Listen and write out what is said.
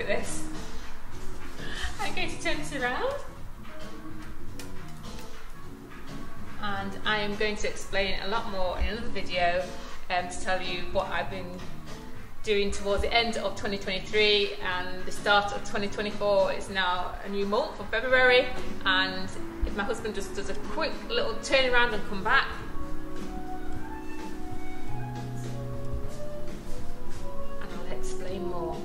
Look at this. I'm going to turn this around. And I am going to explain a lot more in another video to tell you what I've been doing towards the end of 2023 and the start of 2024. It's now a new month of February, and if my husband just does a quick little turn around and come back. And I'll explain more.